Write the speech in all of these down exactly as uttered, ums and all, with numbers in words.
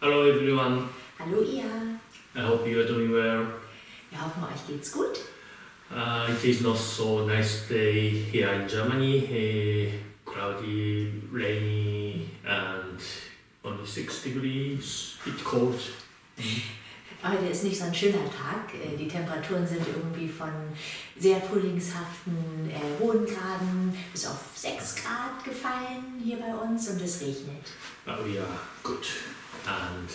Hallo everyone. Hallo ihr. I hope you are doing well. Wir hoffen, euch geht's gut. Uh, it is not so nice day here in Germany. Uh, cloudy, rainy and only six degrees. It's cold. Heute ist nicht so ein schöner Tag. Die Temperaturen sind irgendwie von sehr frühlingshaften äh, hohen Graden bis auf sechs Grad gefallen hier bei uns und es regnet. But we are good and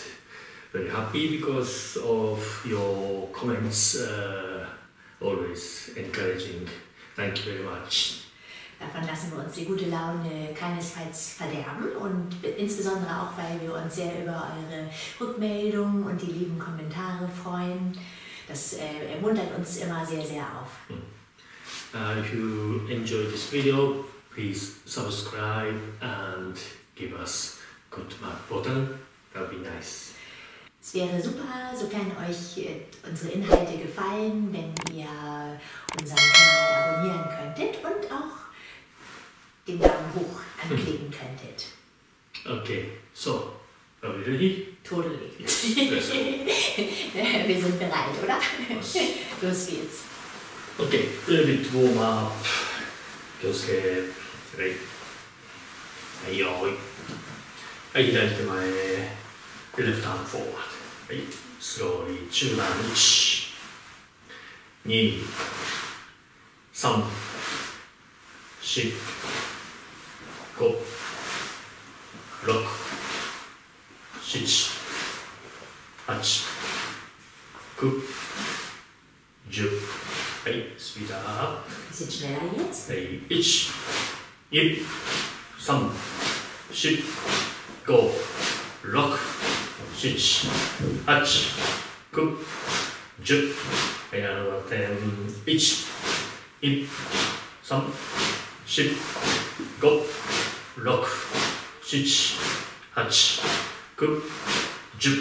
very happy because of your comments, uh, always encouraging. Thank you very much. Davon lassen wir uns die gute Laune keinesfalls verderben und insbesondere auch, weil wir uns sehr über eure Rückmeldungen und die lieben Kommentare freuen. Das äh, ermuntert uns immer sehr, sehr auf. Uh, if you enjoyed this video, please subscribe and give us a good mark button. That would be nice. Es wäre super, sofern euch unsere Inhalte gefallen, wenn ihr unseren Kanal abonnieren könntet und auch den Daumen hoch anklicken könntet. Okay, so, are we ready? Totally. Yes, wir sind bereit, oder? Yes. Los geht's. Okay, a little bit warm up. Just get ready. Hey, oi. Hey, lift my left hand forward. Hey, slowly. Chudan. Ni. Sam. Shit. Go. Look. Sitch. Hatch. Cook. Juke. Hey, speed up. Is it schneller jetzt? Hey, itch. Yip. Sam. Shit. Go. Lock. Sitch. Hatch. Cook. Juke. Hey, another ten. Itch. Yip. Sam. Shit. Go. Lock. Sitch. Hatch. Kup. Jup.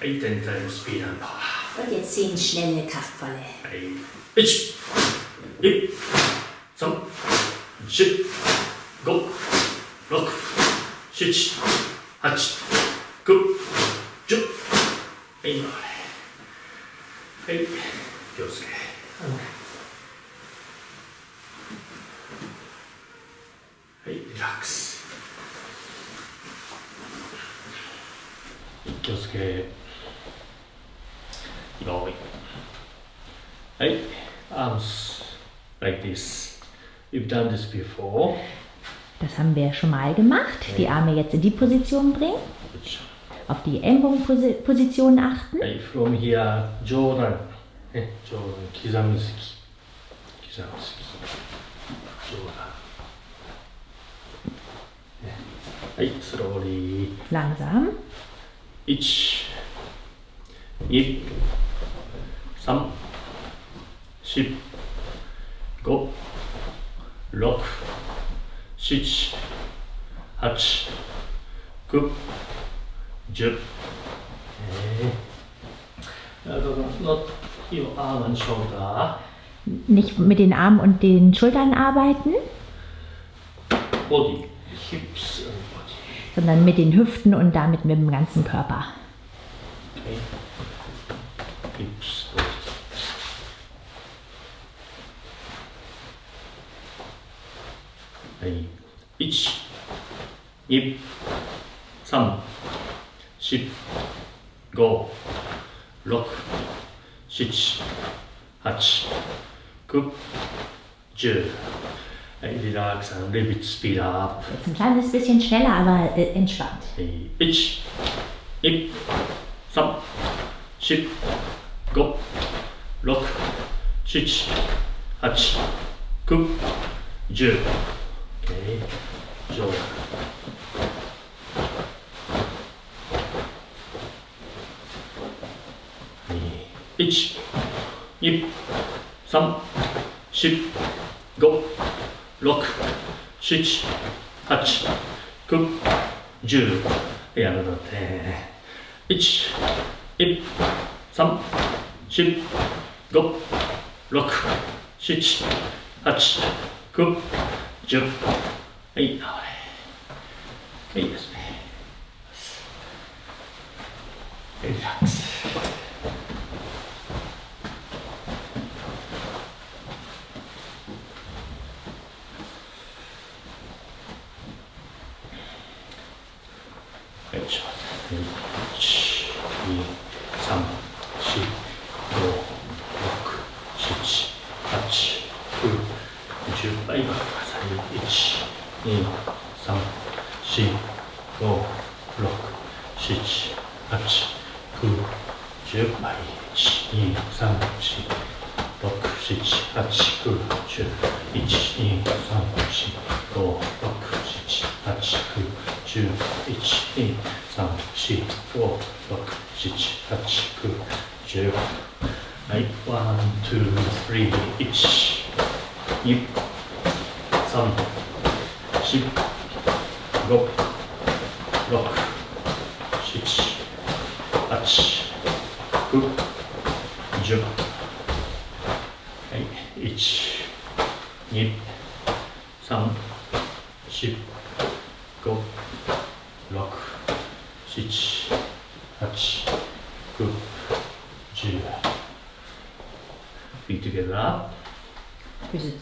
Hey, ten times speed and power. Und jetzt zehn schnelle, kraftvolle. Hey. Itch. Yip. Sam. Shit. Go. Lock. Sitch. Hatch. Kup. Jup. Hey, no. Hey. Yosuke. Okay. Hey, relax. Kizamski. Yoi. Hey, arms like this. We've done this before. Das haben wir schon mal gemacht. Hey. Die Arme jetzt in die Position bringen. Auf die Ellbogenposition achten. Hey, from here, Jodan. Hey, Jodan. Kizamski. Kizamski. Jodan. Hey, slowly. Langsam. Itch. Yip. Sam. Ship. Go. Lock. Sitch. Hatch. Kup. Jup. Not your arm and shoulder. Nicht mit den Armen und den Schultern arbeiten. Body. Hips. Sondern mit den Hüften und damit mit dem ganzen Körper. Okay. Hips. Hey. Ich. Yip. Sam. Ship. Go. Lock. Sitch. Hatch. Kup. Jö. Relax and a little bit speed up. Jetzt ein kleines bisschen schneller, aber äh, entspannt. Hey, itch, yip, sam, ship, go, lock, sitch, hatch, kup, jö. Okay, so. Hey, itch, yip, sam, ship, go. Lock, sitch, hatch, kup, jö. Hey, another ten. Itch, yip, sam, ship, go, lock, sitch, hatch, kup, jö. Hey, now. Hey, yes. Relax.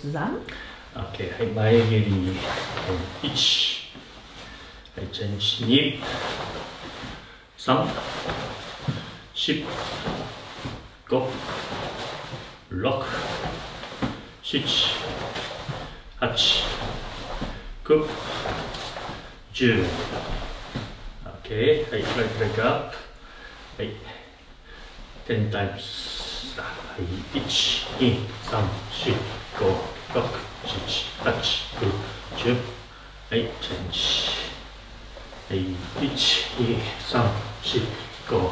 ten, okay, I right leg up, right. ten times, right. one, two, three, four, five, six, seven, eight, nine, ten, right, change, right. one, two, three, four,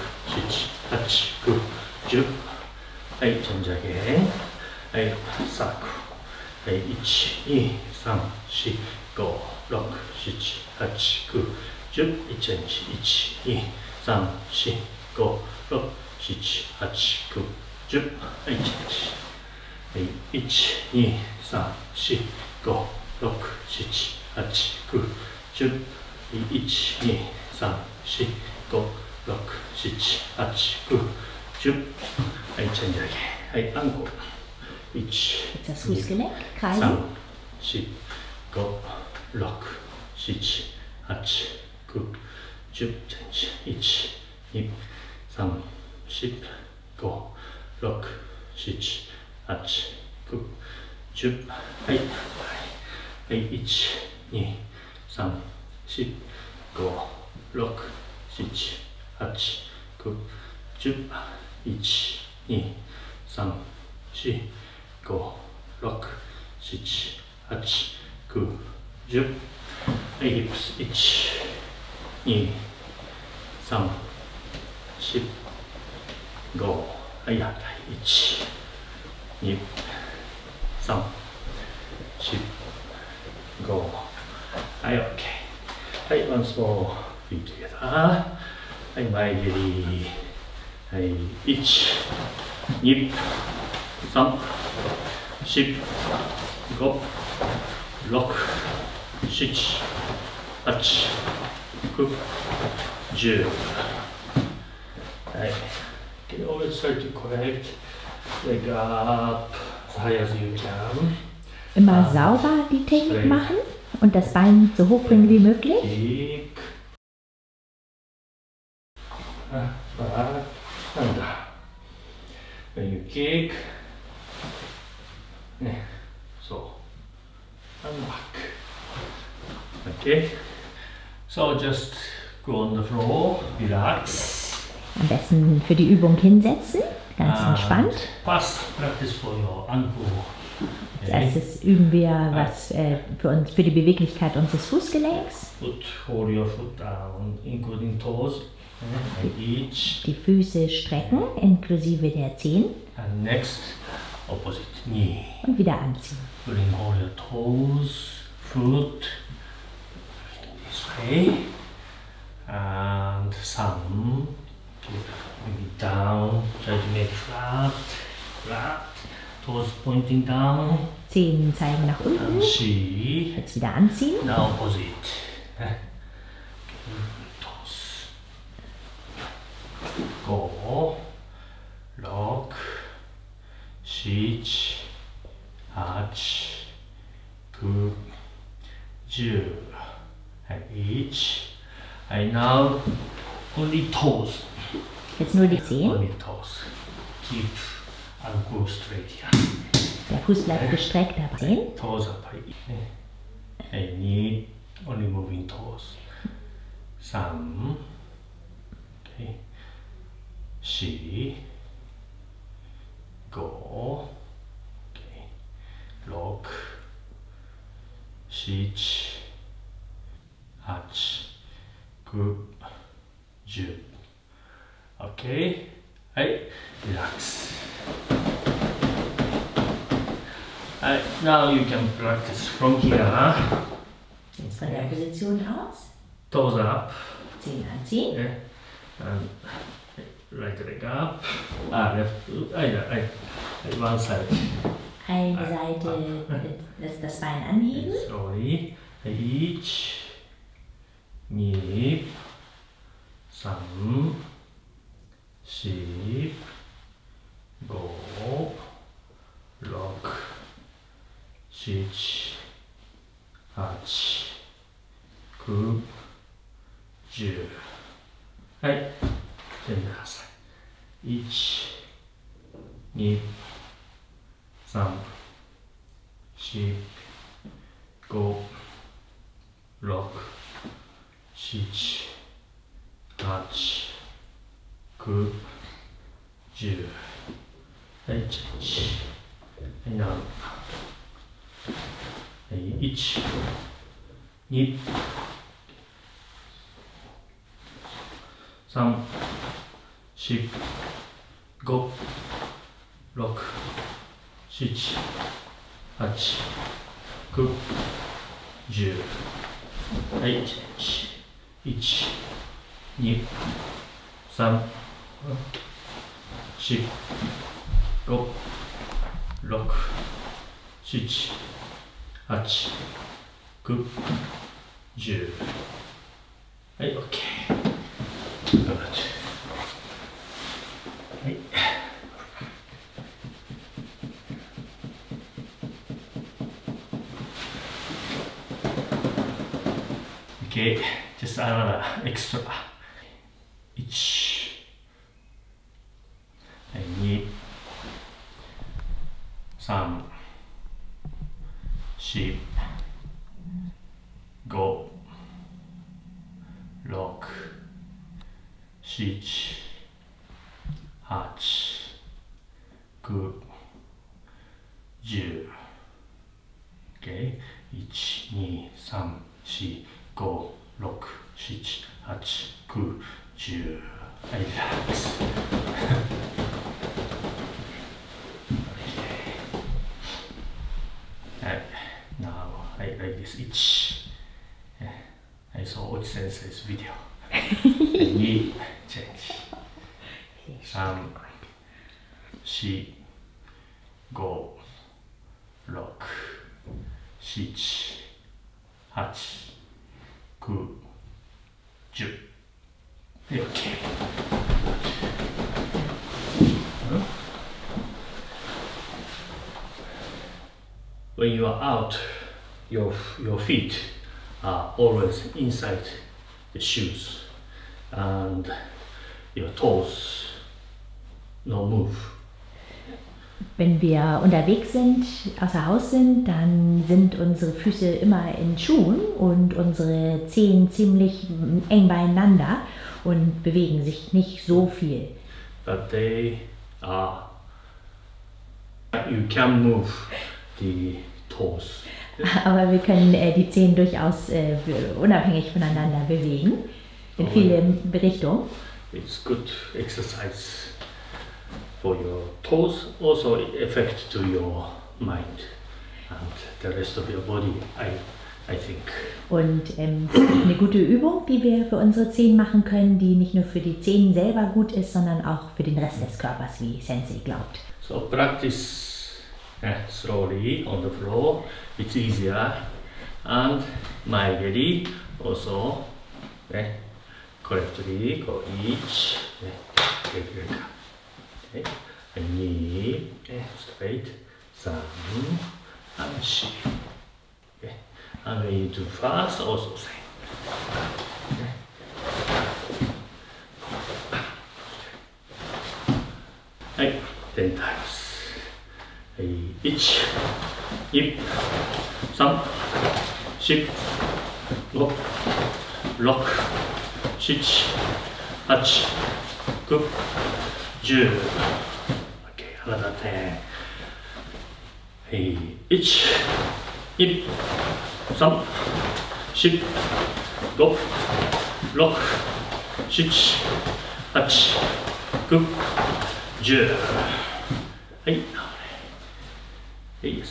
five, six, seven, eight, nine, ten, right, change again, right, circle, right, one, two, three, four, five, six, seven, eight, nine, ten, one, two, three, four, five, six, seven, eight, nine, ten,はい、いち、に、さん、し、ご、ろく、しち、はち、きゅう、じゅう、いち、に、さん、し、ご、ろく、しち、はち、きゅう、じゅう、はい、チェンジ上げ、はい、アンコール、いち、に、さん、し、ご、ろく、しち、はち、きゅう、じゅう、change. one, two, three, four, five, six, seven, eight, nine, ten.はい。はい。いち、に、さん、し、ご、ろく、しち、はち、きゅう、じゅう。いち、に、さん、し、ご、ろく、しち、はち、きゅう、じゅう。はい、ヒップス。いち、に、さん、し、ご。はい、反対。いち、に、さん、し、ご。はい、OK。はい、once more。feet together。はい、前蹴り。はい、いち、に、さん、し、ご、ろく、しち、はち、きゅう、じゅう。はい。You can always try to correct leg up as high as you can. Immer sauber die Technik machen und das Bein so hoch bringen wie möglich. Back and down. When you kick, so and back. Okay, so just go on the floor, relax. Am besten für die Übung hinsetzen, ganz and entspannt. Pass, practice for your ankle. Okay. Als erstes üben wir was äh, für, uns, für die Beweglichkeit unseres Fußgelenks. Put all your foot down, including toes. And each. Die Füße strecken, inklusive der Zehen. And next, opposite knee. Und wieder anziehen. Bring all your toes, foot. Okay. And some, maybe down, try to make flat, flat, toes pointing down. Zehen zeigen nach unten. She, jetzt wieder anziehen. Now opposite. Okay. Toes. 五、六、七、八、九、十、一。I now only toes. It's not easy. Only toes. Keep and go straight here. Der Fuß bleibt gestreckt dabei. Toes up. I need only moving toes. Sam. Okay. She. Go. Okay. Lock. Shich. Hatch. Good. Jib. Okay. Hey. Relax. Uh, now you can practice from here. Huh? Jetzt von der Position aus. Toes up. Zehen anziehen. Okay. And right leg up. Ah, left. Ah, ja, ah, ah, one side. Eine ah, Seite. Das, das Bein anheben. Sorry. Each. Nip. Sam. Ship. Go. Lock. Shich. Hatch. Coup. Ju. Hey. one, two, three, four, five, six, seven, eight, nine, ten, Hey, change. And now. Hey, one, two, three, Sam, ship, go, lock, shich, hatch, cook, ju, eight, each, nip, sam, ship, go, lock, shich, hatch, cook, ju. Hey, okay. Good. Hey. Okay, just another extra. Each. I need some sheep. Go. Lock. Shich, hatch, gu, ju. Okay, each, ni, sam, shi, go, lock, shich, hatch, gu, ju. I relax. Okay. Uh, now I like this each. Uh, I saw Ochi Sensei's video. Ni, change. Sam, shi, go, lock, shich, hatch, ku, ju. Okay. When you are out, your your feet are always inside the shoes, and your toes no move. Wenn wir unterwegs sind, außer Haus sind, dann sind unsere Füße immer in Schuhen und unsere Zehen ziemlich eng beieinander und bewegen sich nicht so viel. But they are. You can move the toes. Aber wir können äh, die Zehen durchaus äh, unabhängig voneinander bewegen, in viele Richtungen. It's good exercise for your toes, also effect to your mind and the rest of your body, I, I think. Und ähm, eine gute Übung, die wir für unsere Zehen machen können, die nicht nur für die Zehen selber gut ist, sondern auch für den Rest des Körpers, wie Sensei glaubt. So practice. Yeah, slowly on the floor, it's easier, and my body also, yeah, correctly for each replica. Okay. Knee, straight, thumb, and shin. Okay. And we do first also same. Okay. Right. Ten times. Each, yip, thumb, ship, go, lock, shich, hatch, go, ju. Okay, another ten. Each, yip, thumb, ship, go, lock, shich, hatch, go, ju. Hey, yes.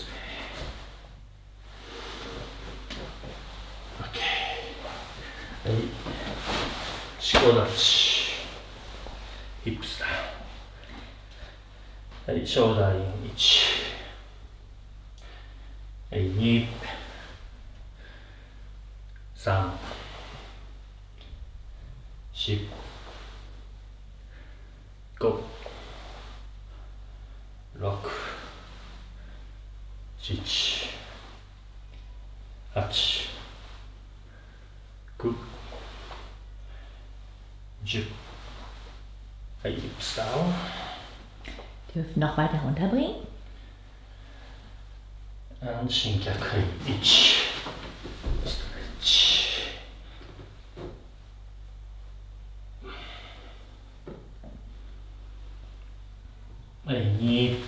Okay. Shoulder touch. Hips down. Shoulder in each. Knee. Thumb. Ship. Go. Lock, stitch, hatch, good, jib. Hey, hips down. Dürfen noch weiter runterbringen. Und Shinkaku, each, stretch. Hey, knee.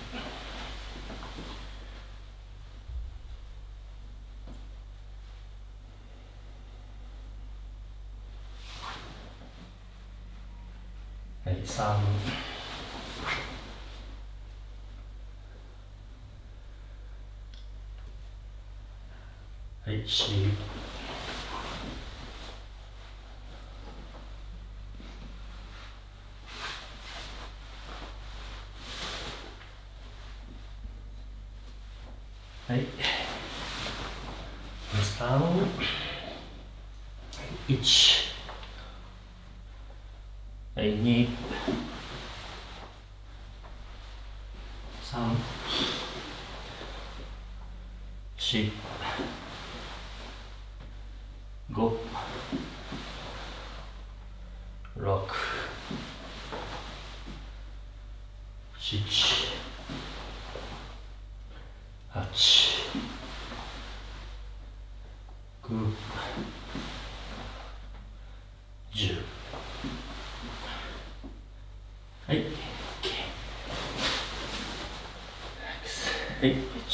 Some H Hey down each I need some sheep go rock sheep hatch go jib. Hey, okay. Next. Hey, one, two,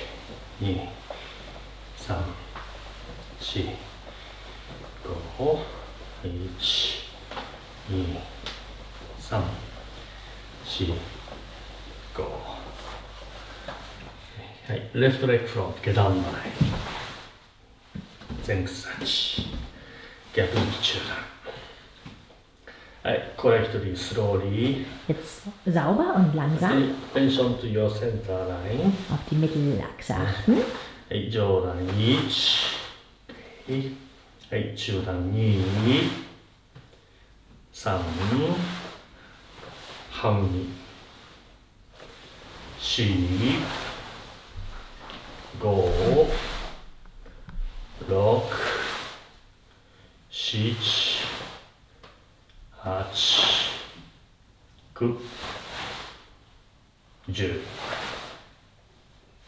three, four, five, one, two, three, four. Okay. Hey, left leg front, get down my leg. Thanks. Get into Chudan. Correctly, slowly. Jetzt sauber und langsam. Attention to your center line. Auf die Mittelachse achten. Hey, Jodan, each. Hey, Chudan, knee. Thumb. Hamni. Sheep. Go. Lock. Shich. Hatch, Ku, Ju.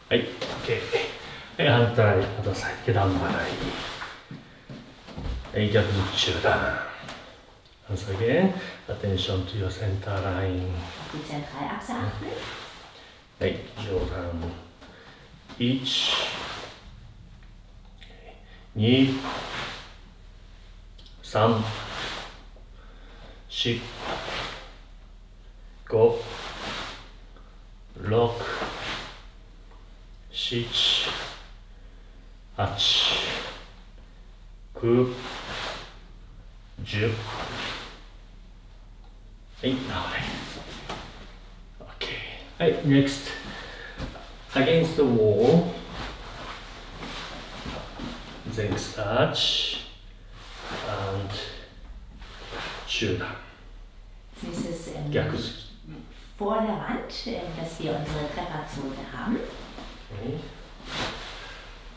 Hey, okay. Hey, hand try, other side, get down my eye. Hey, get the shoulder. Once again, attention to your center line. Die Zentralachse achten. Hey, Jodan. Each. Knee. Thumb. Ship, go, lock, stitch, hatch, go, jump. Hey, now, okay. Hey, next, against the wall, then stretch and Jodan. Das ist ähm, ja, vor der Wand, äh, dass wir unsere Trefferzone haben. Okay.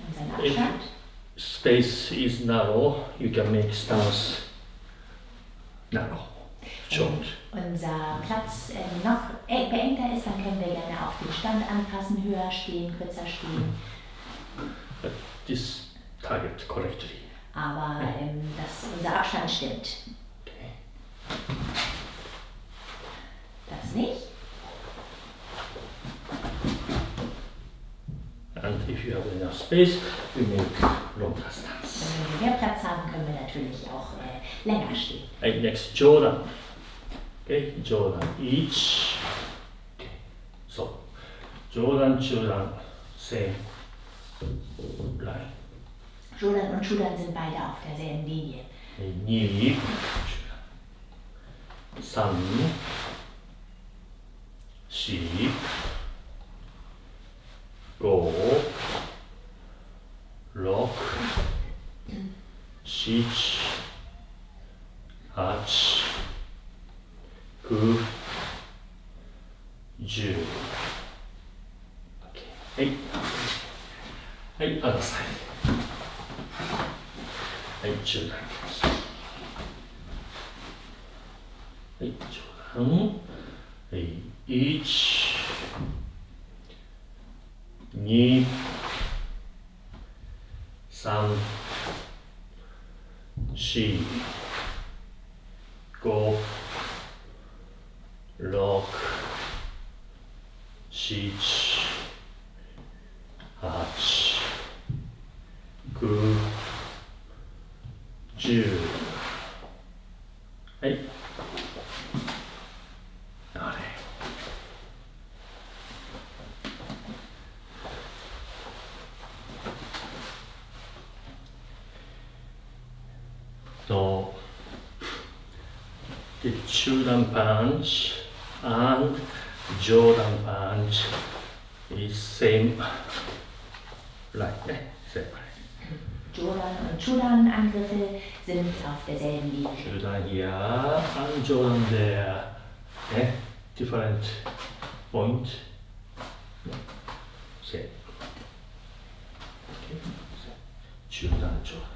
Unser Abstand. If space is narrow, you can make stars narrow, short. Wenn unser Platz äh, noch beengter ist, dann können wir gerne auch den Stand anpassen, höher stehen, kürzer stehen. But this target correctly. Aber ähm, dass unser Abstand stimmt. Okay. Das nicht. And if you have enough space, we make longer stance. Wenn wir mehr Platz haben, können wir natürlich auch äh, länger stehen. And next, Jodan. Okay, Jodan each. Okay. So, Jodan, Chudan, same line. Jodan und Chudan sind beide auf derselben Linie. Ni, San, Shi, Go, Rock, Shich, Hach, Ku, Ju. Okay. Hey, other side. Jodan. Jodan. Each. Ni. San. Shi. Go. Rock. Shich. Hach. Ku. Two. Hey. All right. So the Chudan punch and Jodan punch is same like that. Same. Jodan und Chudan Angriffe sind auf derselben Linie. Jodan hier und Jodan there. Eh? Different point. Same. Okay. Jodan, Jodan.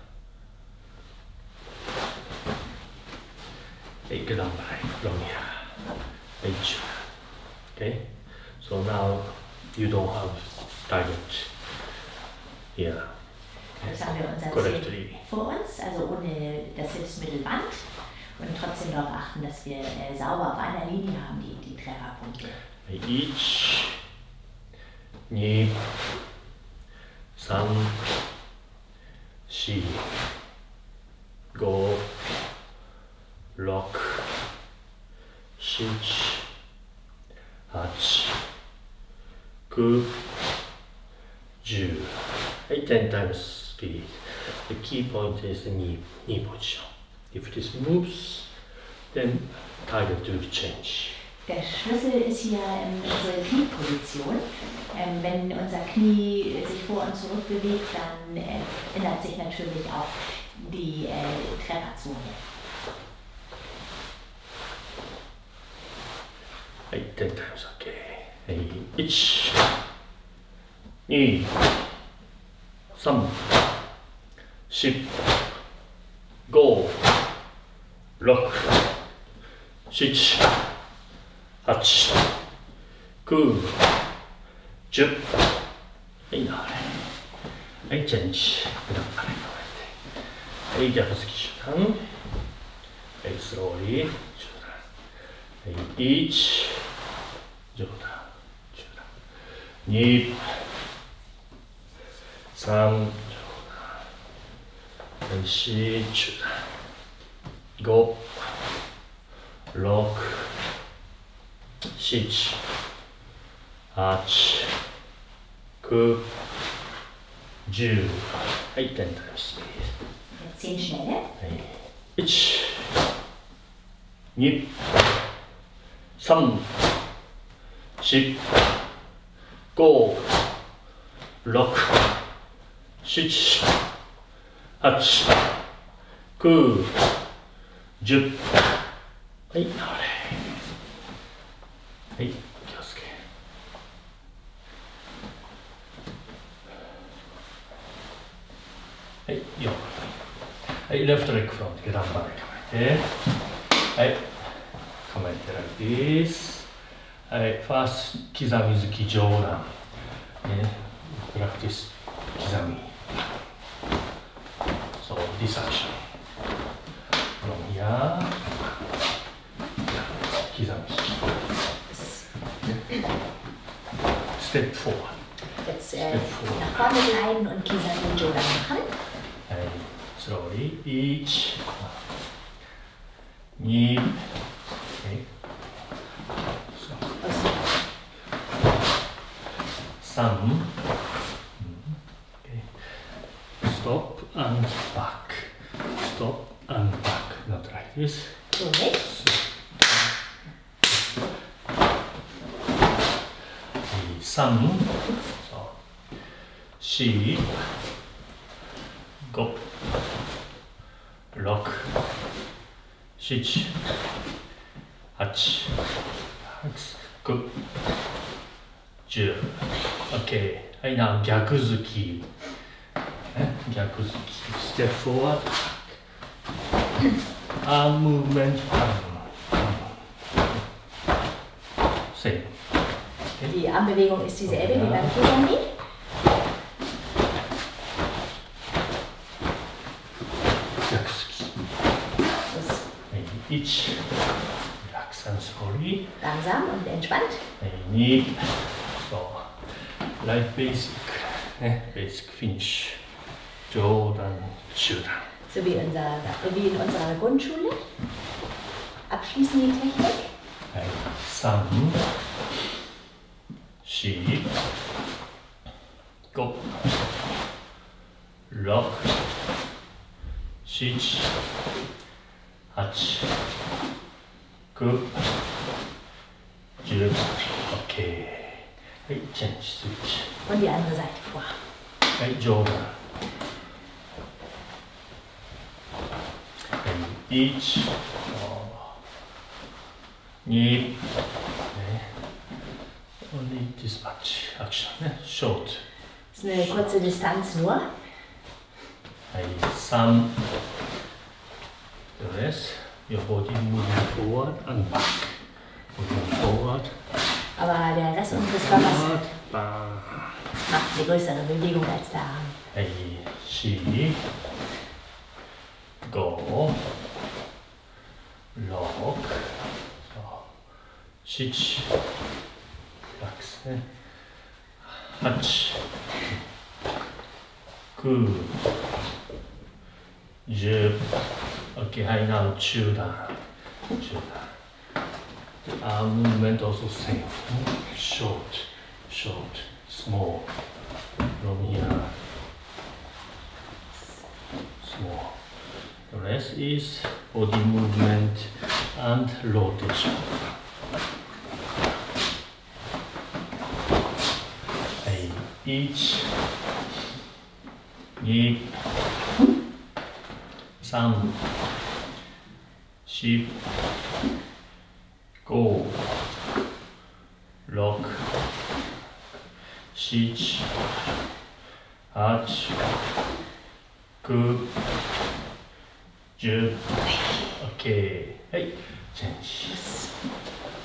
Hey, get on by. From here. Hey, Jodan. Okay? So now you don't have target here. Jetzt haben wir unser Ziel vor uns, also ohne das Hilfsmittelband und trotzdem darauf achten, dass wir äh, sauber auf einer Linie haben, die, die Trefferpunkte. Each, Ni, San, Shi, Go, Lok, Shich, Hach, Ku, Ju. ten times speed. The key point is the knee, knee position. If this moves, then target will change. Der Schlüssel ist hier unsere Knieposition. Ähm, wenn unser Knie sich vor und zurück bewegt, dann äh, ändert sich natürlich auch die äh, Trefferzone. Hey, ten times, okay. Hey, each, knee. Some ship go lock six hatch cool chip I change I Kizamski Chudan I slowly Chudan each Jodan Chudan Ni San, Jodan, Shi, Chudan, Go, Lok, Shich, Hach, Ku, Ju. Hey, ten times speed. Zehn schnelle. Hey. Ich, Ni, San, Shi, Go, Lok. Six, eight, nine, ten. はい、流れ。はい、気をつけ。はい、よ。はい、レフトレッグフロント、下段まで構えて。はい、構えて like this。はい、ファースト、刻み好き、上段。プラクティス、刻み。So, this action. From here. Step forward. Jetzt äh, forward. Nach vorne gleiten und Kizami Jodan machen. Ein, sorry, each. Ni. Okay. So. Sam. Okay. Stop and back. Stop and back. Not like this. Okay. So. Sun, so, she, go, block, six, eight, go, ten. Okay, right now, Gyakuzuki. Gyakuzuki. Step forward. Arm movement. Same. Die Armbewegung ist dieselbe wie beim Kizami. Langsam und entspannt. So, like basic, basic finish. Jodan, Chudan. So wie, unser, wie in unserer Grundschule. Abschließende Technik. Sam. She, go, lock, six, eight, go, ten. Okay. Hey, change switch. Und die andere Seite vor. Hey, Jordan. Each, two. Only this much action, ne? Short. Das ist eine kurze Distanz nur. Some. The rest. Your body moving forward and back. Moving forward. Aber der Rest unseres Körpers macht eine größere Bewegung als der Arm. Hey, she. Go. Lock. So. Sitch. Hatch, Ku, Jib. Okay, right now, Chudan. The arm movement also same. Short, short, small. From here. Small. The rest is body movement and rotation. Each, eight, some, sheep, go, lock, six, eight, go, ten. Okay, hey, change.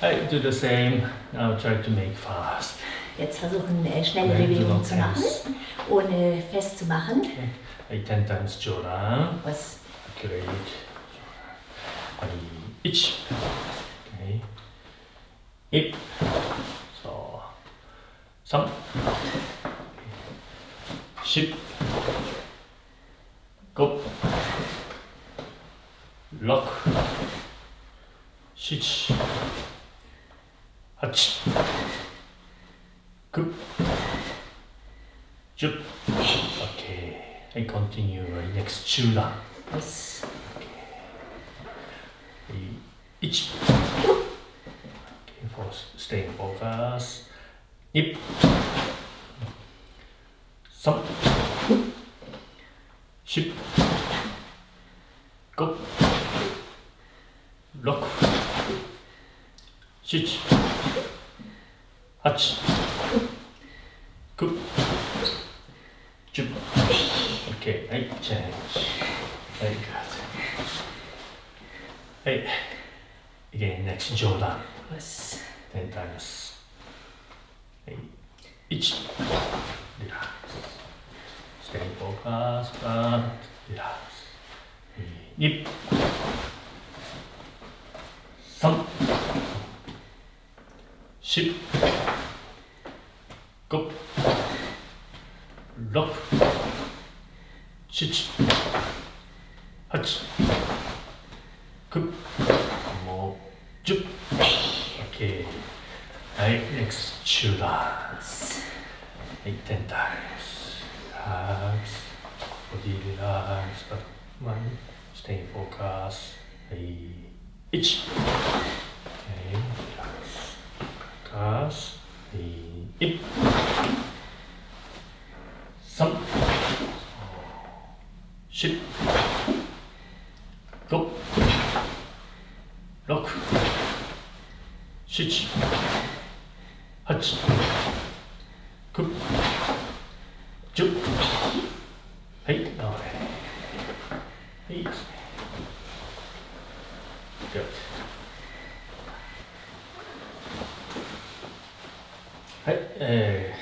Hey, do the same. Now try to make fast. Jetzt versuchen, schnelle Bewegungen zu machen, ohne festzumachen. Okay. Ten times Jodan. Was? Great. Ich. Okay. Ich. So. Sam. Ship. Go. Lock. Sitch. Hatsch. Okay, I continue right next Chudan. Yes. Okay. Each. Okay, for staying focused. Nip. Some. Ship. Go. Lock. seven, eight, nine, ten. Okay, I change. Very good. Hey. Again, next Jodan. Yes. Ten times. Hey. Each. Relax. Stay focused, but relax. Two. Three. Four. Five. Six. Seven. Eight. Nine. Ten. Okay. Right, next Chudan. Eight, ten times. Relax. Body relax. But one. Stay focused. Each. Okay. Focus. Eight. Some. Ship. Go. Lock. Shit. Hutch. Cook. Juke. Hey. Good. Hi. Hey,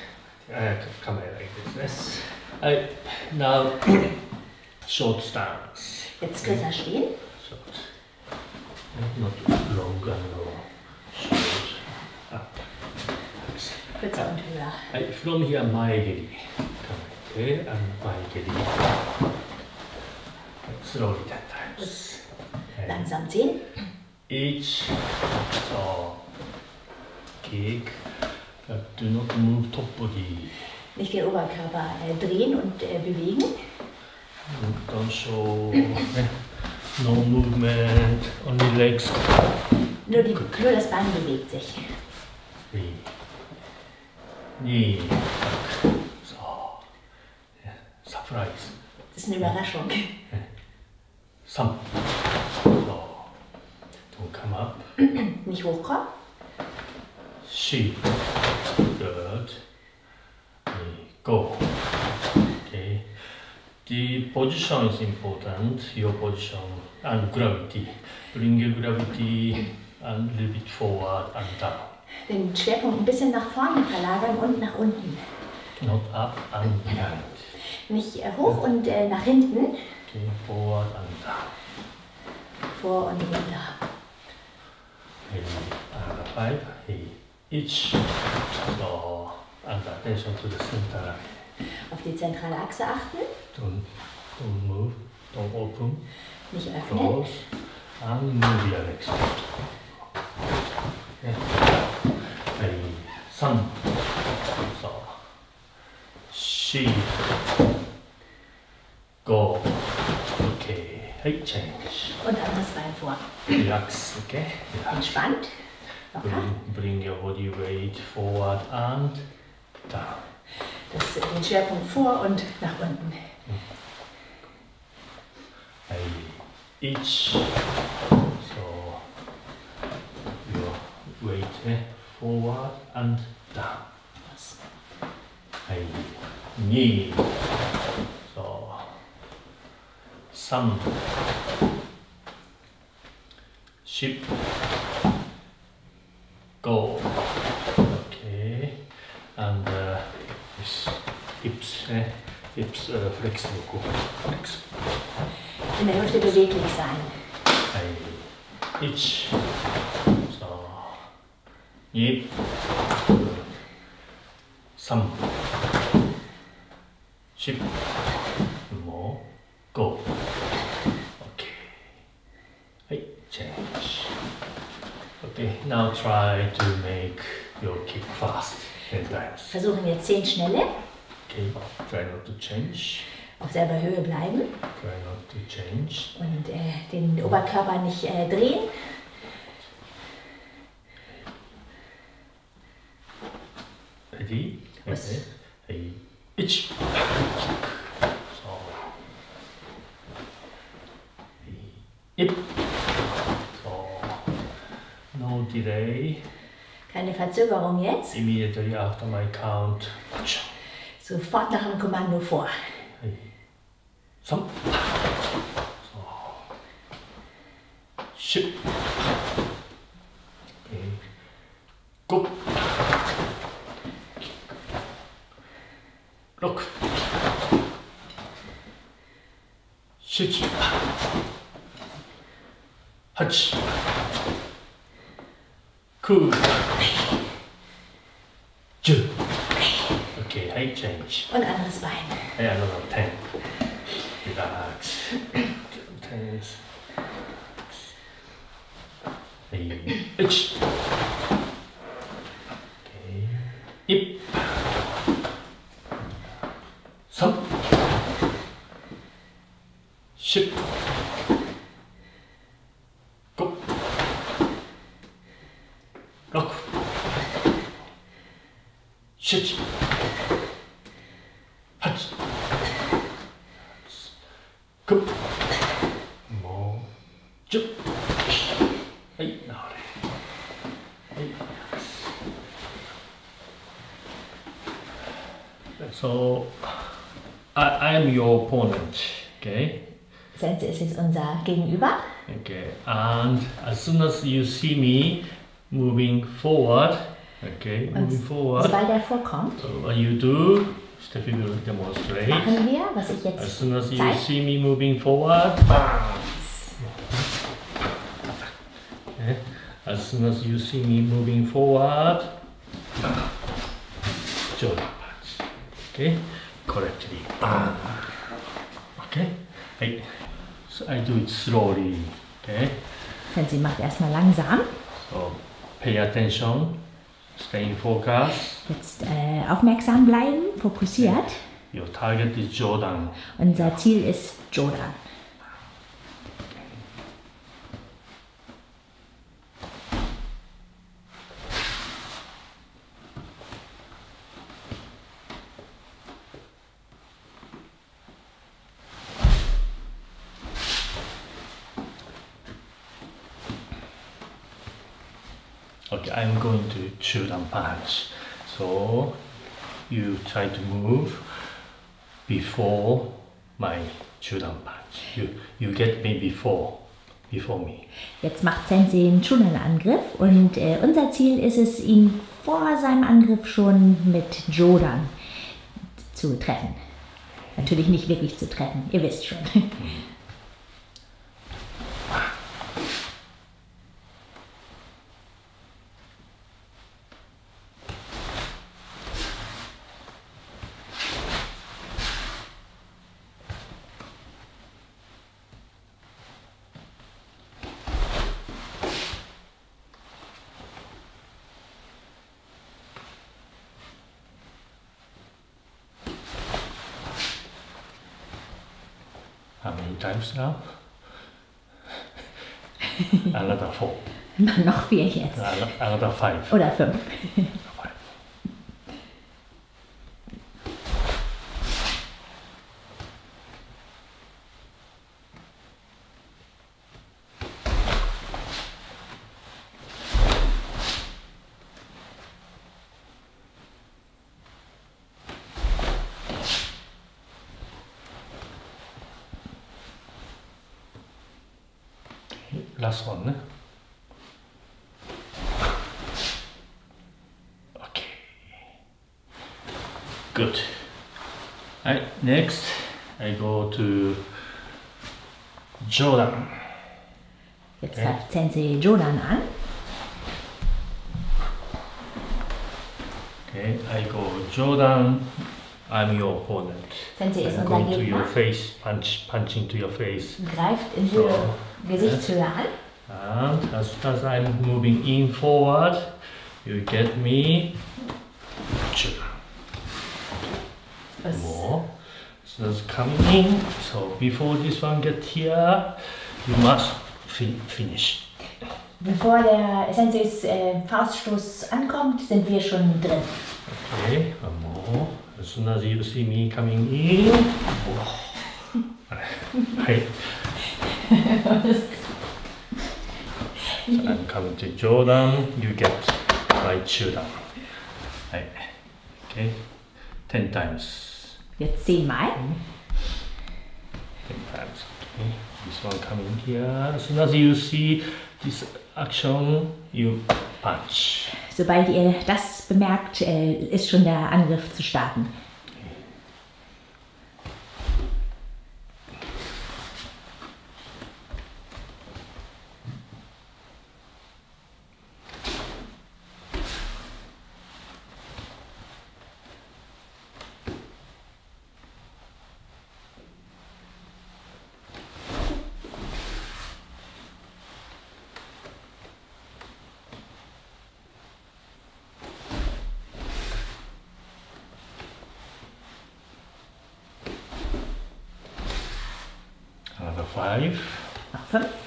uh, come here like this. Yes. I now short stance. Jetzt kürzer stehen. Short. Not long and long. Short. Up. Kürzer und höher. I from here my geli. Come here and my geli. Slowly ten times. Langsam zehn. Each. So. Kick. But do not move top body. Nicht den Oberkörper äh, drehen und äh, bewegen. And don't show no movement. Only legs. Nur, die, nur das Bein bewegt sich. Three. Nee. So. Yeah. Surprise. Das ist eine Überraschung. Some. So. Don't come up. Nicht hochkommen. She. Good. Go. Okay. The position is important. Your position and gravity. Bring your gravity a little bit forward and down. Den Schwerpunkt ein bisschen nach vorne verlagern und nach unten. Not up and behind. Nicht hoch und äh, nach hinten. Forward and down. Vor und runter. Hey, and five. Hey, each. So, and attention to the center line. Auf die zentrale Achse achten. Don't, don't move. Don't open. Nicht öffnen. Close. And move your legs. Yeah. Hey, sun. So, she. Go. Okay. Hey, change. Und anderes Bein vor. Relax. Okay. Relax. Entspannt. Locker. Bring, bring your body weight forward and down. Das ist den Schwerpunkt vor und nach unten. Hey, each. So. Your weight eh? forward and down. Hey, knee. Some ship go. Okay, and uh, this hips, eh? hips uh, flexible, go flex. In der Hüfte beweglich sein. I itch, so yep, some ship more go. Change. Okay, now try to make your kick fast. ten times. Versuchen wir zehn schnelle. Okay, try not to change. Auf selber Höhe bleiben. Try not to change. Und äh, den Oberkörper nicht äh, drehen. Ready? Okay. Hey, itch. So. Hey, yep. No home today. Keine Verzögerung jetzt. Immediately after my count. Sofort nach dem Kommando vor. Hey. So. So. Ship. Okay. Go. Look. Shit. Hutch. Cool. Ju. Okay, height change. Und anderes Bein. Ja, nur noch ten. Relax. Tennis. Hey. Itch. Okay. Yep. Some. Ship. Go. Lock. Shit. Hutch. Go. More. Jump. Hey, now. Hey. So, I, I am your opponent, okay? Sensei ist unser Gegenüber. Okay, and as soon as you see me moving forward, okay, und moving forward. Sobald er vorkommt. So what you do, Steffi will demonstrate. Machen wir, was ich jetzt As soon as you zeig. see me moving forward. Okay. As soon as you see me moving forward. Jodan punch. Okay, correctly. Okay. Hey. So I do it slowly, okay? Sensei macht erstmal langsam. So, pay attention, stay in focus. Jetzt äh, aufmerksam bleiben, fokussiert. Okay. Your target is Jodan. Unser Ziel ist Jodan. Okay, I'm going to Chudan punch. So you try to move before my Chudan punch. You you get me before before me. Jetzt macht Sensei einen Chudan-Angriff und äh, unser Ziel ist es, ihn vor seinem Angriff schon mit Jodan zu treffen. Natürlich nicht wirklich zu treffen. Ihr wisst schon. Hm. How many times now? Another four. Noch vier jetzt. Another five. Oder fünf. Last one, ne? Okay. Good. Right, next, I go to Jodan. Jetzt greift Sensei Jodan an. Okay, I go Jodan. I'm your opponent. Sensei ist unser Gegner. Your face, punch, punch into your face. Greift in Höhe, Gesichtshöhe an. And as soon as I'm moving in forward, you get me. More. So it's coming in. So before this one gets here, you must fin finish. Bevor der Senseis äh, Fauststoß ankommt, sind wir schon drin. Okay, more. As soon as you see me coming in, oh. Hey. So I'm coming to Jodan, you get by Chudan. Okay, ten times. Let's see mine. Ten times. Okay. This one coming here. As soon as you see this action, you punch. Sobald ihr das bemerkt, ist schon der Angriff zu starten. Five. Five.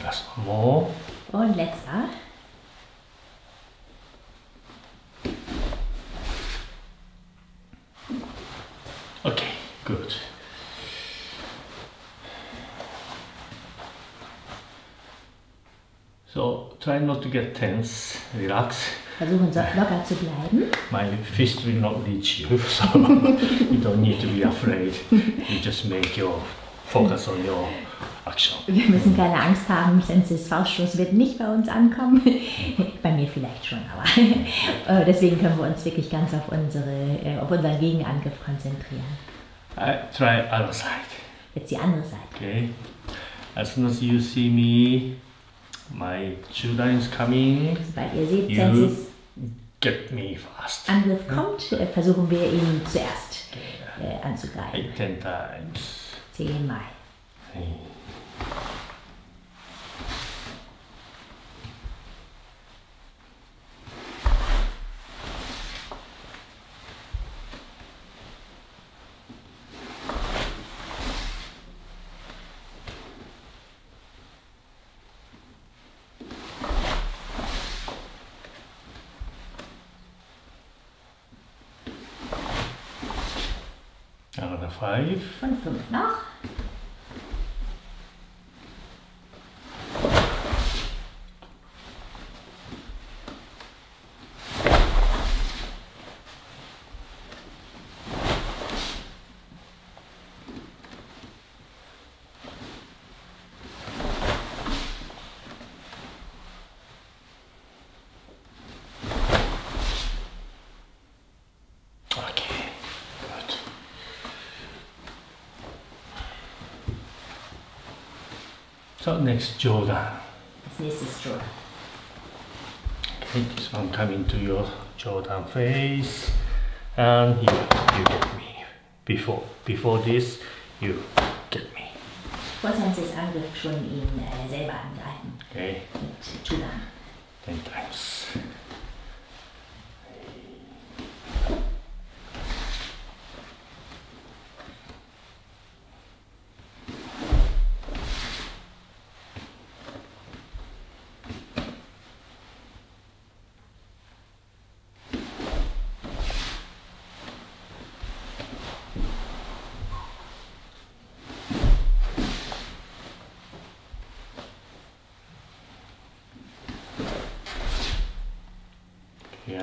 That's one more. Und letzter. Okay, good. So, try not to get tense, relax. Versuchen, locker zu bleiben. My fist will not reach you, so you don't need to be afraid. You just make your focus on your action. Wir müssen keine Angst haben, Sensei's Fauststoß wird nicht bei uns ankommen. Bei mir vielleicht schon, aber deswegen können wir uns wirklich ganz auf, unsere, auf unseren Gegenangriff konzentrieren. I try other side. Jetzt die andere Seite. Okay. As soon as you see me, my Chudan is coming. Sobald ihr seht, Sensei's get me fast. Angriff kommt, versuchen wir ihn zuerst äh, anzugreifen. Eight, ten times. Zehnmal. Hey. Another five. Und fünf noch. So next, Jodan. This is Jodan. Okay, this one coming to your Jodan face, and you, you get me. Before, before this, you get me. Was hat sich Angriff schon ihn äh, selber angreifen? Okay. Mit Jodan. Ten times.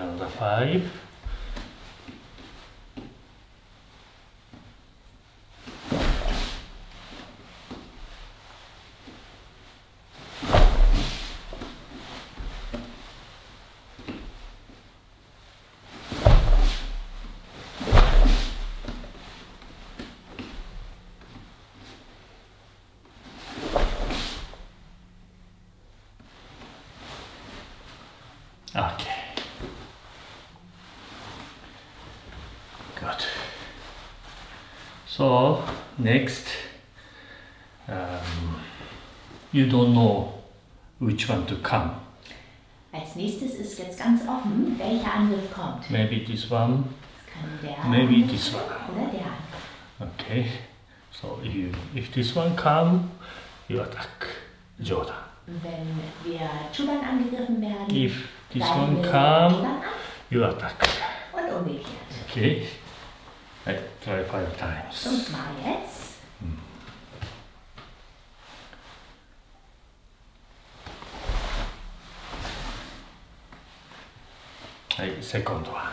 Another five. Okay. Good. So next, um, you don't know which one to come. Als nächstes ist jetzt ganz offen, welcher Angriff kommt. Maybe this one. Maybe this one. Oder der. Okay. So if you if this one come, you attack Jodan. Wenn wir Chudan angegriffen werden, if this one come, you attack. Und umgekehrt. Okay. I try five times. Und mal jetzt. Mm. I second one.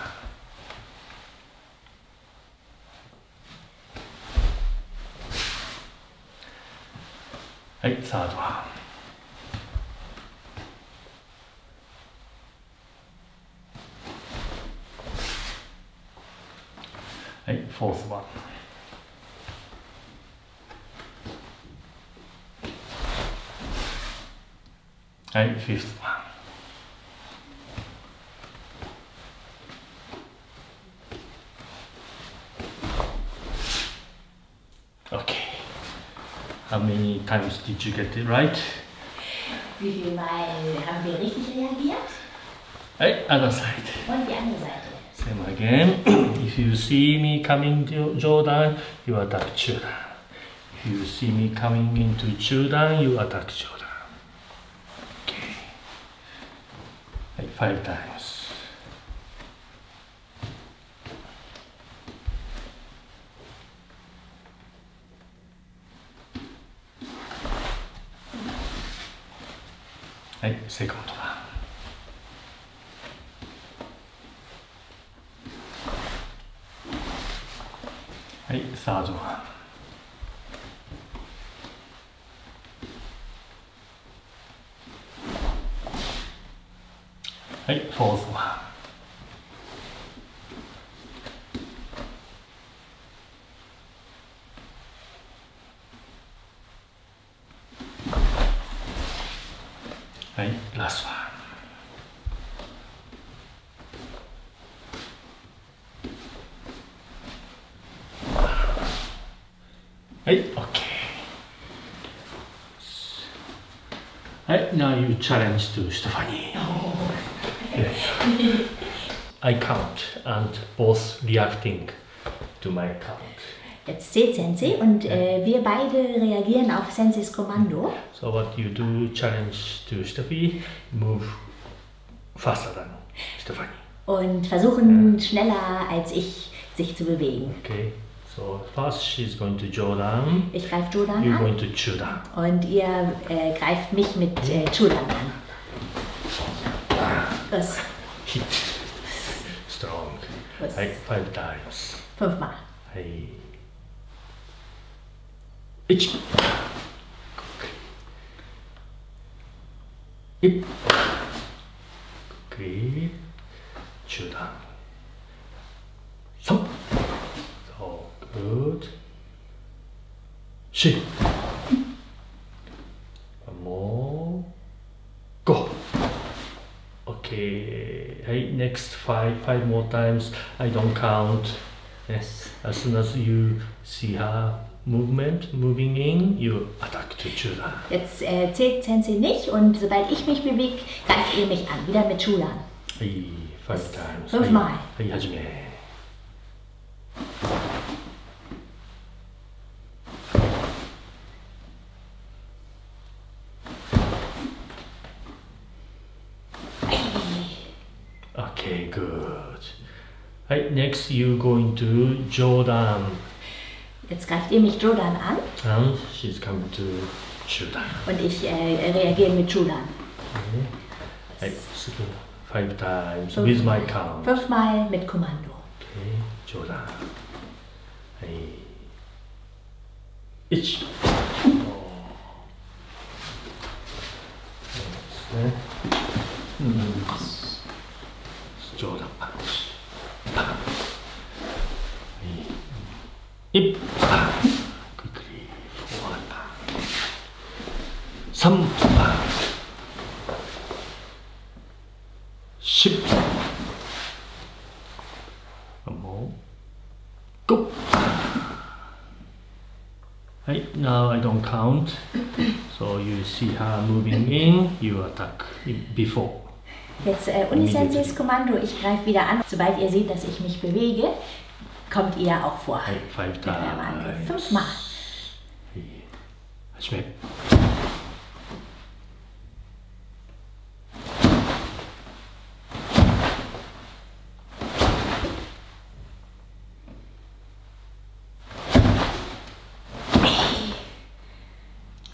I third one. Fourth one. And fifth one. Okay. How many times did you get it right? Wie viel Mal haben wir richtig reagiert? Hey, other side. Und die andere Seite. Same again. If you see me coming to Jodan, you attack Chudan. If you see me coming into Chudan, you attack Jodan. Okay. Like five times. Like second one. Third one. Hey, fourth one. Hey, last one. Hey, okay. Hey, now you challenge to Stephanie. Oh. Yes. I count and both reacting to my count. Jetzt seht Sensei und äh, wir beide reagieren auf Senseis Kommando. So what you do, challenge to Stephanie, move faster than Stephanie. Und versuchen yeah. schneller als ich sich zu bewegen. Okay. So first she's going to Jodan. Ich greife Jodan You're an. Going to Chudan. Und ihr äh, greift mich mit äh, Chudan an. Das. Hit. Strong. Das. Like five times. Fünfmal. Hey. Ich. Ich. Okay. Chudan. So. Good. She. One more. Go. Okay. Hey, next five, five more times. I don't count. Yes. As soon as you see her movement, moving in, you attack to Chudan. Jetzt äh, zählt Sensei nicht und sobald ich mich bewege, greift ihr mich an. Wieder mit Chudan. Hey, five das times. Fünfmal. Hey, hajime. Okay, good. Right, next you going to Jodan. Jetzt greift ihr mich Jodan an. And she's coming to Chudan. Und ich äh, reagiere mit Chudan. Okay. Five times Fünf with my count. Fünfmal mit Kommando. Okay, Jodan. Hey. Ich. Oh. Jodan punch. Ip. Quickly. Four times. Some times. Ship. One more. Go. Right, now I don't count. So you see her moving in, you attack before. Jetzt äh, Unisenseis Kommando, ich greife wieder an. Sobald ihr seht, dass ich mich bewege, kommt ihr auch vor. Fünfmal. 始め。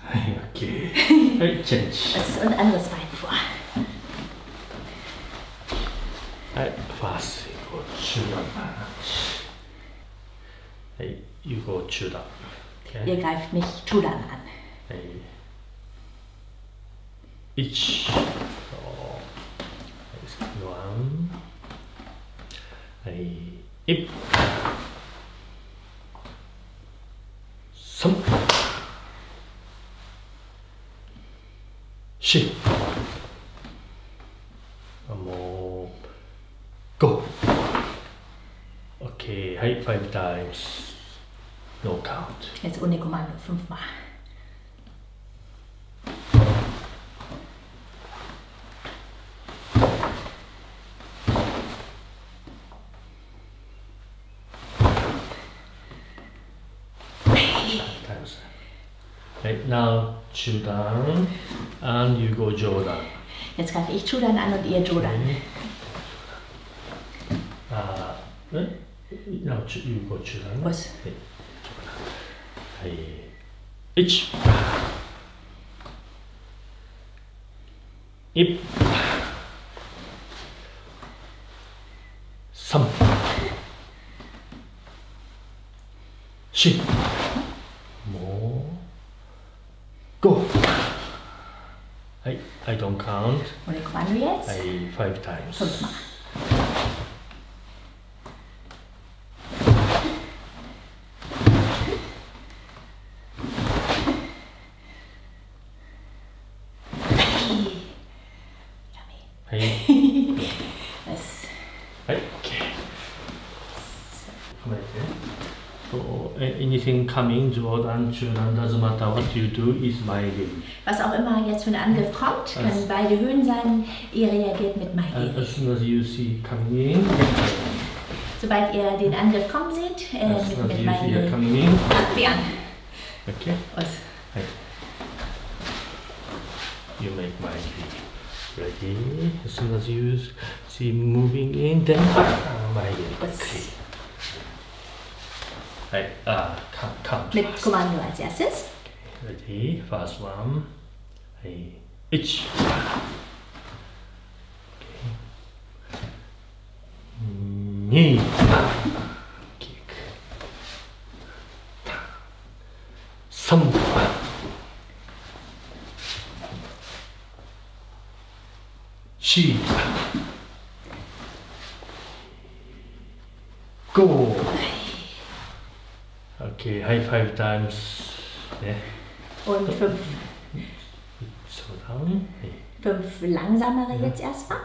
はい、OK。はい、チェンジ。はい、ファースト中段。はい、you go 中段。Ihr greift mich Chudan an. Hey. Ich. So. Jetzt nur an. Hey. Ip. Som. Shi. Amo. Go. Okay. Hey, five times. No count. Jetzt ohne Kommando, fünfmal. Right now, Chudan, and you go Jodan. Jetzt greife ich Chudan an und ihr Jodan. Ah, okay. uh, ne? Now you go Chudan. Was? Okay. Ich, Ip, Sam, Shi, Mo, Go. I, I don't count. What do you count? I five times. Fünfmal. Anything coming, Jodan, Chudan, doesn't matter what you do, is my game. Was auch immer jetzt für einen Angriff kommt, können as beide Höhen sein, ihr reagiert mit my game. As soon as you see coming in, sobald ihr den Angriff kommen seht, äh, as mit, mit you my see game. Coming in. Abwehren. Okay. Aus. Hey. You make my game. Ready? As soon as you see moving in, then my game. Okay. Hey, uh, come, come to mit Kommando als erstes. Ready, first one. Hey, ich. Okay. Nee. Kick. Sam. Shi. Go. Okay, high five times. Yeah. Und fünf. So down. Hey. Fünf langsamere ja. Jetzt erstmal.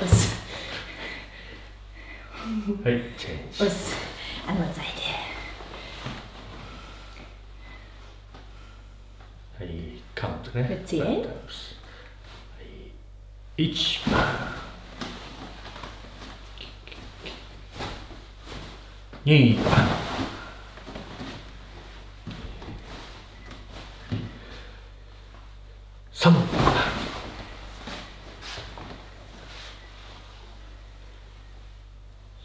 Was? Hey, change. Was? Andere Seite. Mit zählen. Ich. Nee. Sam.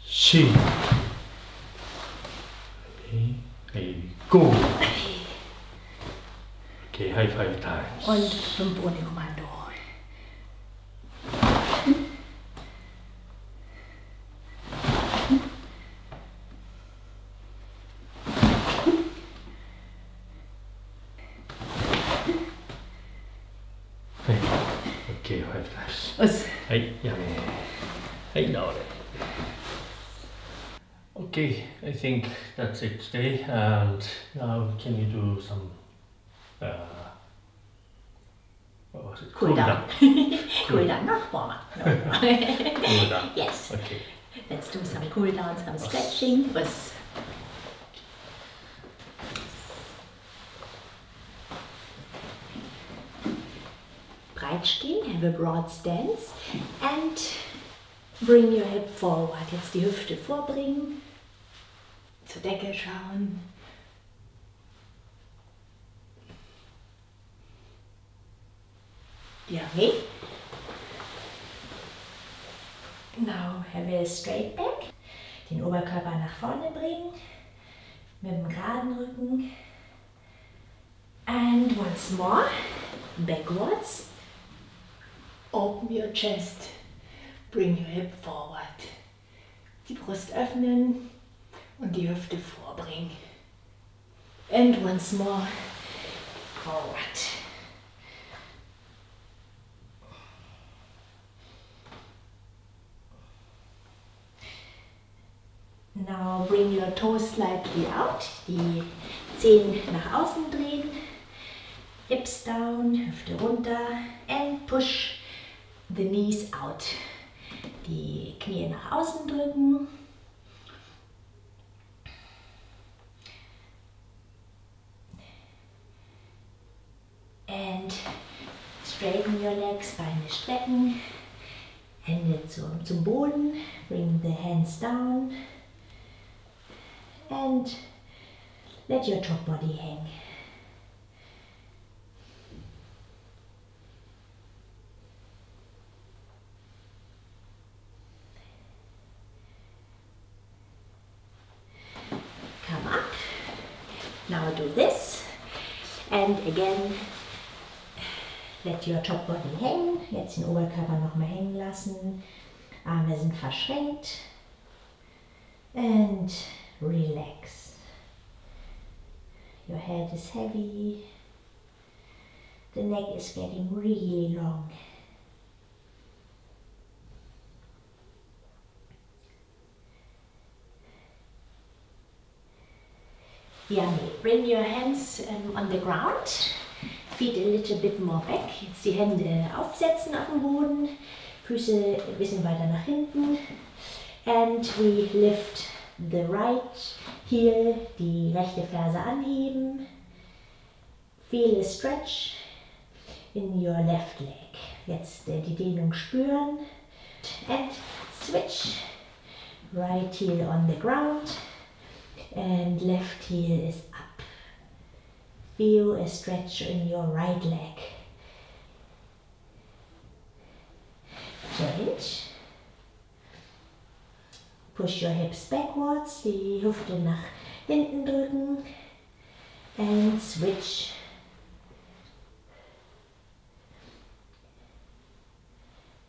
Shi. Go. Okay, high five times. Und fünf ohne Kommando. Hey. Okay, five times. Was? Hey, ja. Hey, now then. Okay, I think that's it today. And now can you do some Uh, what was it? Cool down. Cool down, not warm up. No. Cool down. Yes. Okay. Let's do some cool down, some stretching. Was? side skin, have a broad stance and bring your hip forward. Jetzt die Hüfte vorbringen, zur Decke schauen. Yeah, okay. Now have a straight back. Den Oberkörper nach vorne bringen, mit dem geraden Rücken. And once more, backwards. Open your chest. Bring your hip forward. Die Brust öffnen und die Hüfte vorbringen. And once more, forward. Now bring your toes slightly out, die Zehen nach außen drehen, hips down, Hüfte runter and push the knees out. Die Knie nach außen drücken. And straighten your legs, Beine strecken, Hände zum, zum Boden, bring the hands down. And let your top body hang. Come up. Now do this. And again, let your top body hang. Jetzt den Oberkörper nochmal hängen lassen. Arme sind verschränkt. And relax. Your head is heavy. The neck is getting really long. Yummy. Bring your hands um, on the ground. Feet a little bit more back. Jetzt die Hände aufsetzen auf den Boden. Füße ein bisschen weiter nach hinten. And we lift the right heel, die rechte Ferse anheben, feel a stretch in your left leg. Jetzt die Dehnung spüren and switch. Right heel on the ground and left heel is up. Feel a stretch in your right leg. Change. Push your hips backwards, die Hüfte nach hinten drücken and switch.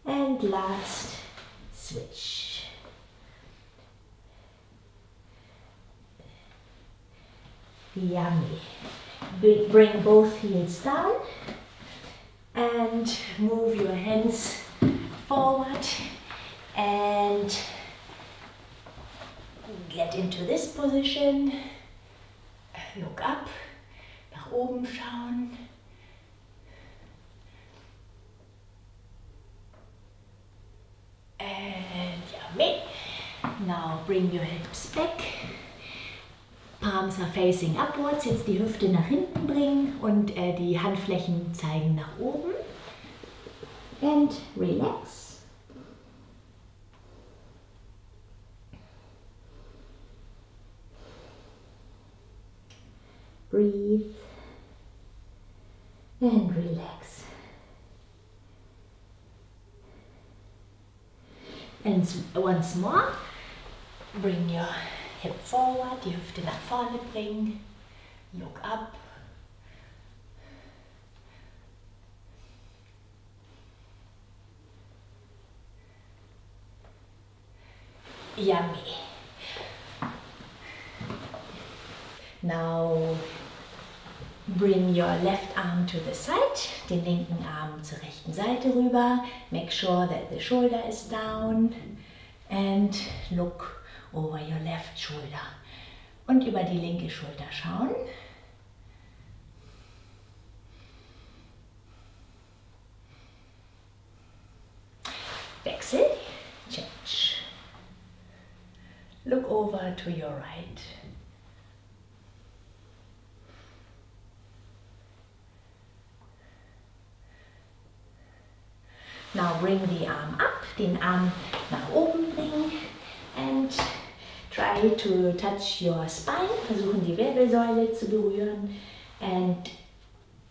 And last, switch. Yummy. Bring both heels down and move your hands forward and get into this position, look up, nach oben schauen. And yummy. Now bring your hips back. Palms are facing upwards, jetzt die Hüfte nach hinten bringen und äh, die Handflächen zeigen nach oben. And relax. Breathe and relax. And once more, bring your hip forward, die Hüfte nach vorne bringen, look up. Yummy. Now, bring your left arm to the side, den linken Arm zur rechten Seite rüber. Make sure that the shoulder is down and look over your left shoulder. Und über die linke Schulter schauen. Wechsel, change. Look over to your right. Now bring the arm up, den Arm nach oben bringen, and try to touch your spine, versuchen die Wirbelsäule zu berühren, and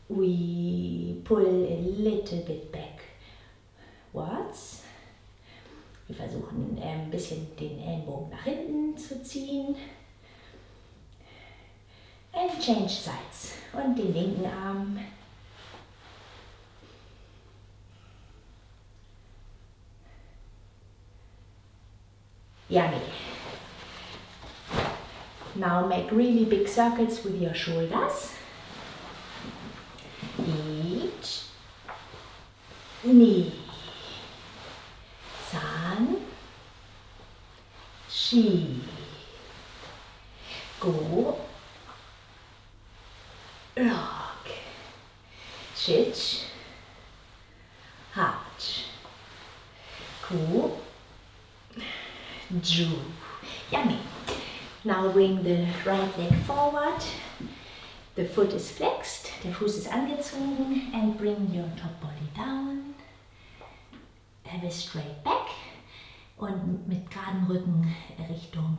we pull a little bit backwards. Wir versuchen ein bisschen den Ellenbogen nach hinten zu ziehen. And change sides. Und den linken Arm. Yummy. Now make really big circles with your shoulders. Each knee. San. Shi. Go. Rock. Shich. Hach. Ku. Ju. Yummy. Now bring the right leg forward. The foot is flexed, der Fuß ist angezogen, and bring your top body down. Have a straight back und mit geradem Rücken Richtung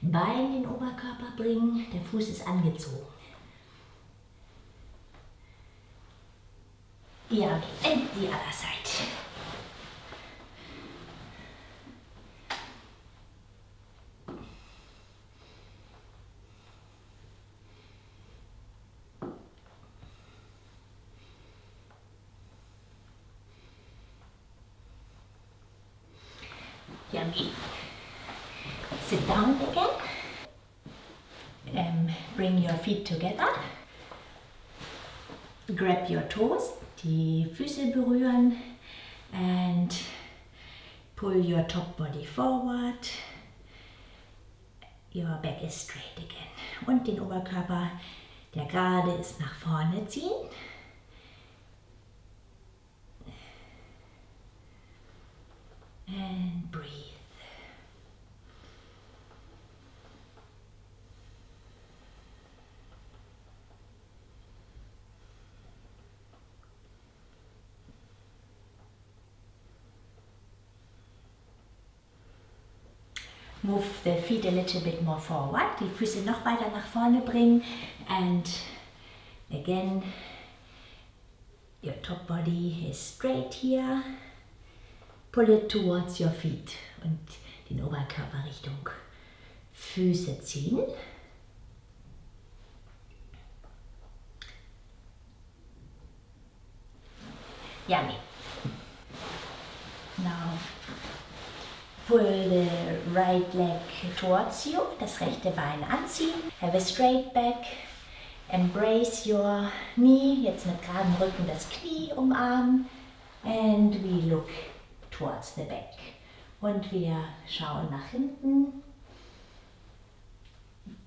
Bein den Oberkörper bringen, der Fuß ist angezogen. Yeah, okay. And the other side. Yummy. Sit down again. Um, bring your feet together. Grab your toes, die Füße berühren, and pull your top body forward. Your back is straight again. Und den Oberkörper, der gerade ist, nach vorne ziehen. And breathe. Move the feet a little bit more forward, die Füße noch weiter nach vorne bringen, and again your top body is straight here. Pull it towards your feet und den Oberkörper Richtung Füße ziehen. Yummy. Now pull the right leg towards you, das rechte Bein anziehen. Have a straight back. Embrace your knee, jetzt mit geradem Rücken das Knie umarmen. And we look towards the back. Und wir schauen nach hinten.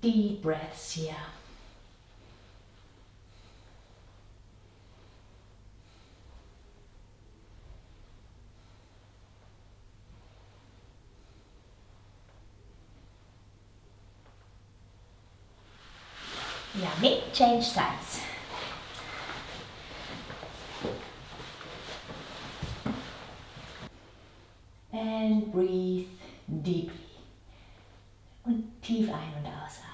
Deep breaths here. Yeah, make change sides. And breathe deeply. Und tief ein- und ausatmen.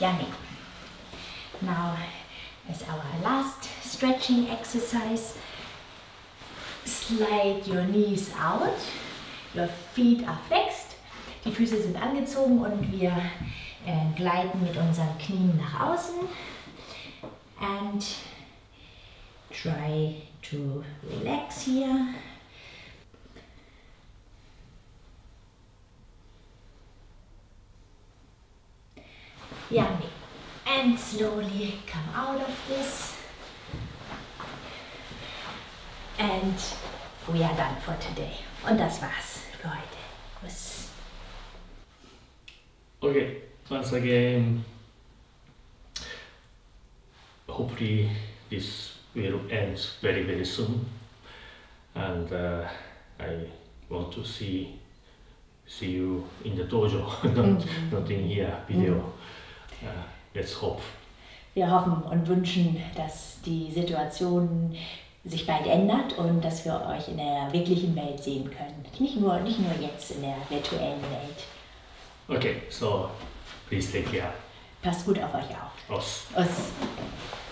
Yummy. Now, as our last stretching exercise, slide your knees out, your feet are flexed, die Füße sind angezogen und wir äh, gleiten mit unseren Knien nach außen. And try to relax here. Yummy. And slowly come out of this. And we are done for today. Und das war's für heute. Was? Okay, once again. Hopefully this will end very, very soon. and uh, I want to see see you in the dojo, not, mm. not in here video. Mm. Uh, let's hope. Wir hoffen und wünschen, dass die Situation sich bald ändert und dass wir euch in der wirklichen Welt sehen können. Nicht nur, nicht nur jetzt in der virtuellen Welt. Okay, so please take care. Passt gut auf euch auf. Os. Os.